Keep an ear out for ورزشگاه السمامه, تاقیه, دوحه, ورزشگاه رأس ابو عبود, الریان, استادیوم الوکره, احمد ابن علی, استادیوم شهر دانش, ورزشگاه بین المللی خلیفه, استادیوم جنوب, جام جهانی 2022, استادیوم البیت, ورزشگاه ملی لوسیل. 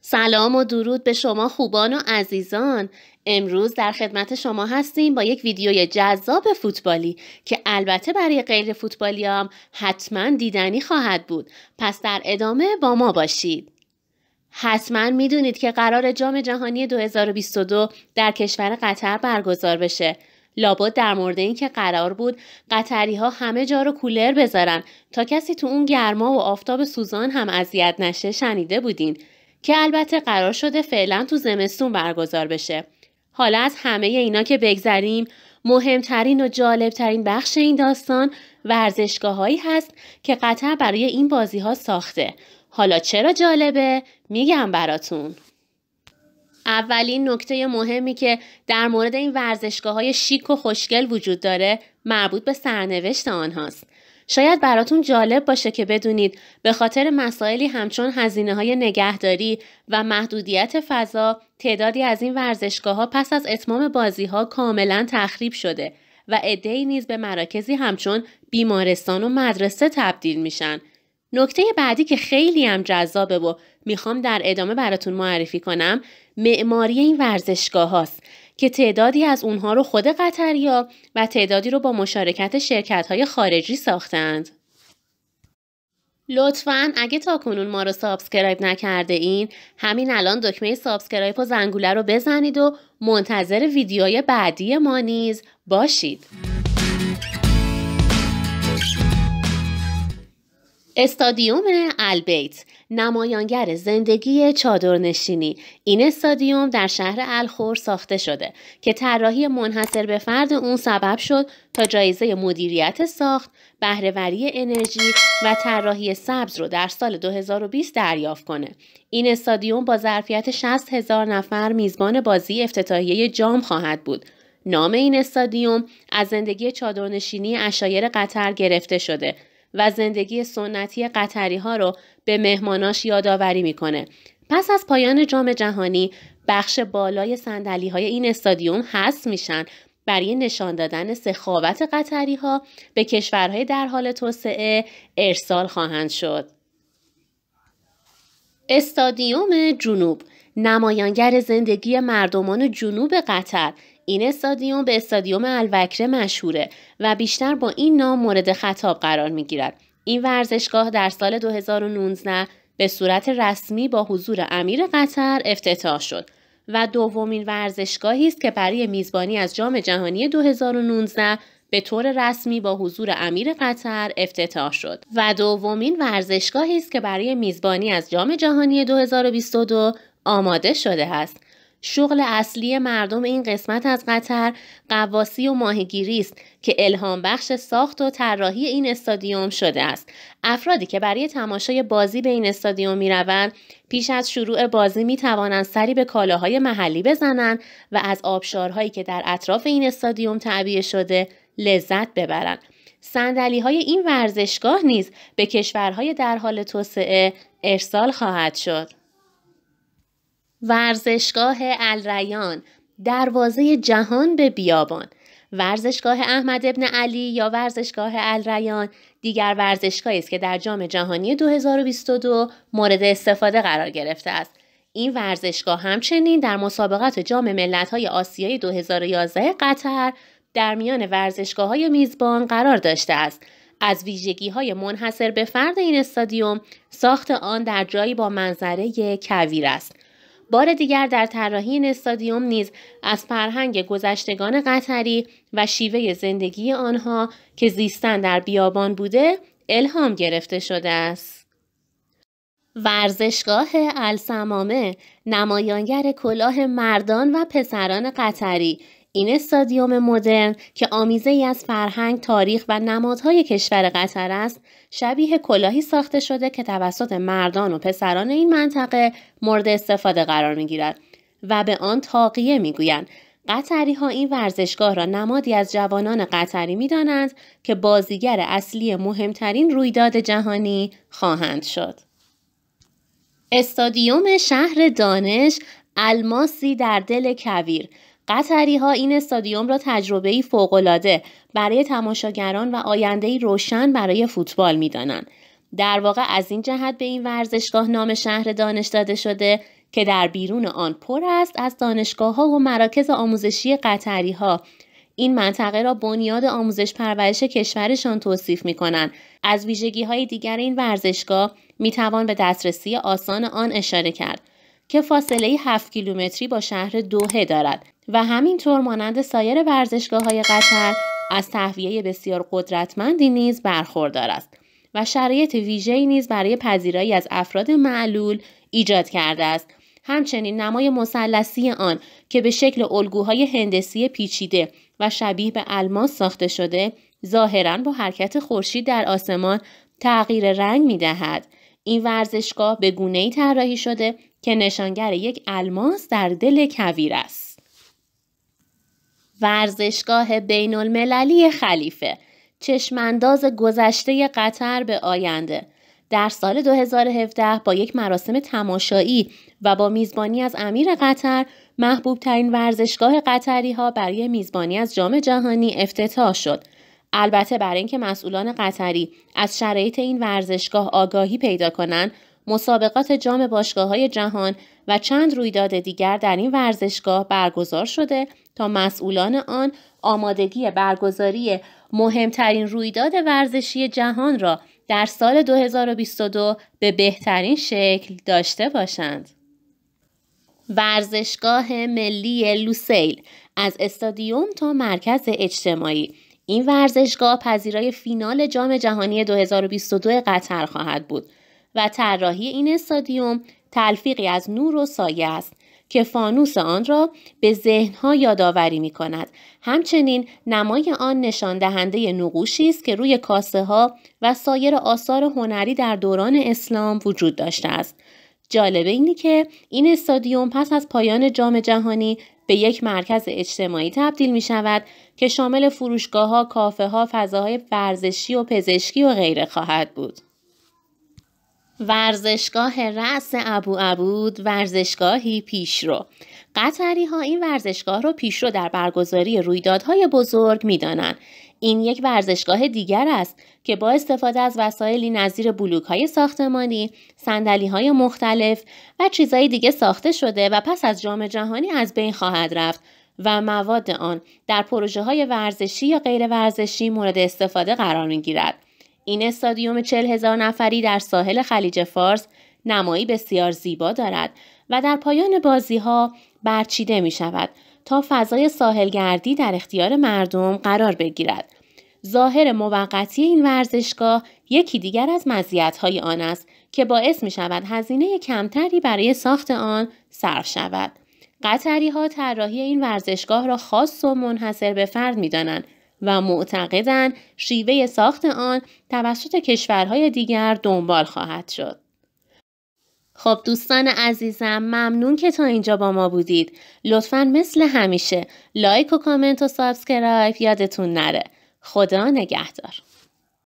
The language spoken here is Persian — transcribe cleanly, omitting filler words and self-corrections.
سلام و درود به شما خوبان و عزیزان. امروز در خدمت شما هستیم با یک ویدیوی جذاب فوتبالی که البته برای غیر فوتبالی هم حتما دیدنی خواهد بود. پس در ادامه با ما باشید. حتما میدونید که قرار جام جهانی 2022 در کشور قطر برگزار بشه. لابد در مورد این که قرار بود قطری ها همه جا رو کولر بذارن تا کسی تو اون گرما و آفتاب سوزان هم اذیت نشه شنیده بودین، که البته قرار شده فعلا تو زمستون برگزار بشه. حالا از همه اینا که بگذریم، مهمترین و جالبترین بخش این داستان ورزشگاه‌هایی هست که قطر برای این بازی‌ها ساخته. حالا چرا جالبه؟ میگم براتون. اولین نکته مهمی که در مورد این ورزشگاه‌های شیک و خوشگل وجود داره مربوط به سرنوشت آنهاست. شاید براتون جالب باشه که بدونید به خاطر مسائلی همچون هزینه‌های نگهداری و محدودیت فضا، تعدادی از این ورزشگاه‌ها پس از اتمام بازی‌ها کاملاً تخریب شده و عده‌ای نیز به مراکزی همچون بیمارستان و مدرسه تبدیل میشن. نکته بعدی که خیلی هم جذابه و میخوام در ادامه براتون معرفی کنم، معماری این ورزشگاه هاست که تعدادی از اونها رو خود قطریا و تعدادی رو با مشارکت شرکت‌های خارجی ساختند. لطفاً اگه تا کنون ما رو سابسکرایب نکرده این، همین الان دکمه سابسکرایب و زنگوله رو بزنید و منتظر ویدیوهای بعدی ما نیز باشید. استادیوم البیت، نمایانگر زندگی چادرنشینی، این استادیوم در شهر الخور ساخته شده که طراحی منحصر به فرد اون سبب شد تا جایزه مدیریت ساخت، بهره‌وری انرژی و طراحی سبز رو در سال 2020 دریافت کنه. این استادیوم با ظرفیت 60,000 نفر میزبان بازی افتتاحیه جام خواهد بود. نام این استادیوم از زندگی چادرنشینی عشایر قطر گرفته شده و زندگی سنتی قطری ها رو به مهماناش یادآوری میکنه. پس از پایان جام جهانی بخش بالای صندلی های این استادیوم حذف میشن برای نشان دادن سخاوت قطری ها به کشورهای در حال توسعه ارسال خواهند شد. استادیوم جنوب، نمایانگر زندگی مردمان جنوب قطر، این استادیوم به استادیوم الوکره مشهوره و بیشتر با این نام مورد خطاب قرار میگیرد. این ورزشگاه در سال 2019 به صورت رسمی با حضور امیر قطر افتتاح شد و دومین ورزشگاهی است که برای میزبانی از جام جهانی 2019 به طور رسمی با حضور امیر قطر افتتاح شد و دومین ورزشگاهی است که برای میزبانی از جام جهانی 2022 آماده شده است. شغل اصلی مردم این قسمت از قطر غواصی و ماهیگیری است که الهام بخش ساخت و طراحی این استادیوم شده است. افرادی که برای تماشای بازی به این استادیوم میروند، پیش از شروع بازی می توانند سری به کالاهای محلی بزنند و از آبشارهایی که در اطراف این استادیوم تعبیه شده لذت ببرند. صندلی‌های این ورزشگاه نیز به کشورهای در حال توسعه ارسال خواهد شد. ورزشگاه الریان، دروازه جهان به بیابان. ورزشگاه احمد ابن علی یا ورزشگاه الریان دیگر ورزشگاهی است که در جام جهانی 2022 مورد استفاده قرار گرفته است. این ورزشگاه همچنین در مسابقات جام ملت‌های آسیای 2011 قطر در میان ورزشگاه‌های میزبان قرار داشته است. از ویژگی‌های منحصر به فرد این استادیوم، ساخت آن در جایی با منظره کویر است. بار دیگر در طراحی این استادیوم نیز از فرهنگ گذشتگان قطری و شیوه زندگی آنها که زیستن در بیابان بوده الهام گرفته شده است. ورزشگاه السمامه، نمایانگر کلاه مردان و پسران قطری، این استادیوم مدرن که آمیزه‌ای از فرهنگ، تاریخ و نمادهای کشور قطر است، شبیه کلاهی ساخته شده که توسط مردان و پسران این منطقه مورد استفاده قرار می‌گیرد و به آن تاقیه می‌گویند. قطری‌ها این ورزشگاه را نمادی از جوانان قطری می‌دانند که بازیگر اصلی مهمترین رویداد جهانی خواهند شد. استادیوم شهر دانش، الماسی در دل کویر. قطری‌ها این استادیوم را تجربه‌ای فوق‌العاده برای تماشاگران و آینده‌ای روشن برای فوتبال می‌دانند. در واقع از این جهت به این ورزشگاه نام شهر دانش داده شده که در بیرون آن پر است از دانشگاه‌ها و مراکز آموزشی قطری‌ها. این منطقه را بنیاد آموزش پرورش کشورشان توصیف می‌کنند. از ویژگی‌های دیگر این ورزشگاه می‌توان به دسترسی آسان آن اشاره کرد که فاصله 7 کیلومتری با شهر دوحه دارد و همینطور مانند سایر ورزشگاه‌های قطر از تهویه بسیار قدرتمندی نیز برخوردار است و شرایط ویژه‌ای نیز برای پذیرایی از افراد معلول ایجاد کرده است. همچنین نمای مثلثی آن که به شکل الگوهای هندسی پیچیده و شبیه به الماس ساخته شده، ظاهراً با حرکت خورشید در آسمان تغییر رنگ می‌دهد. این ورزشگاه به گونه‌ای طراحی شده که نشانگر یک الماس در دل کویر است. ورزشگاه بین المللی خلیفه، چشمانداز گذشته قطر به آینده. در سال 2017 با یک مراسم تماشایی و با میزبانی از امیر قطر، محبوب ترین ورزشگاه قطری ها برای میزبانی از جام جهانی افتتاح شد. البته برای اینکه مسئولان قطری از شرایط این ورزشگاه آگاهی پیدا کنند، مسابقات جام باشگاه‌های جهان و چند رویداد دیگر در این ورزشگاه برگزار شده تا مسئولان آن آمادگی برگزاری مهمترین رویداد ورزشی جهان را در سال 2022 به بهترین شکل داشته باشند. ورزشگاه ملی لوسیل، از استادیوم تا مرکز اجتماعی. این ورزشگاه پذیرای فینال جام جهانی 2022 قطر خواهد بود و طراحی این استادیوم تلفیقی از نور و سایه است که فانوس آن را به ذهنها یادآوری می کند. همچنین نمای آن نشان دهنده نقوشی است که روی کاسه ها و سایر آثار هنری در دوران اسلام وجود داشته است. جالب اینی که این استادیوم پس از پایان جام جهانی به یک مرکز اجتماعی تبدیل می شود که شامل فروشگاه ها، کافه ها، فضاهای ورزشی و پزشکی و غیره خواهد بود. ورزشگاه رأس ابو عبود، ورزشگاهی پیشرو. قطری ها این ورزشگاه را پیشرو در برگزاری رویدادهای بزرگ می دانند. این یک ورزشگاه دیگر است که با استفاده از وسایلی نظیر بلوک های ساختمانی، صندلی های مختلف و چیزهای دیگه ساخته شده و پس از جام جهانی از بین خواهد رفت و مواد آن در پروژه های ورزشی یا غیر ورزشی مورد استفاده قرار می گیرد. این استادیوم 40,000 نفری در ساحل خلیج فارس نمایی بسیار زیبا دارد و در پایان بازی ها برچیده می شود تا فضای ساحلگردی در اختیار مردم قرار بگیرد. ظاهر موقتی این ورزشگاه یکی دیگر از مزیت‌های آن است که باعث می شود هزینه کمتری برای ساخت آن صرف شود. قطری ها طراحی این ورزشگاه را خاص و منحصر به فرد می دانند و معتقدند شیوه ساخت آن توسط کشورهای دیگر دنبال خواهد شد. خب دوستان عزیزم، ممنون که تا اینجا با ما بودید. لطفاً مثل همیشه لایک و کامنت و سابسکرایب یادتون نره. خدا نگهدار.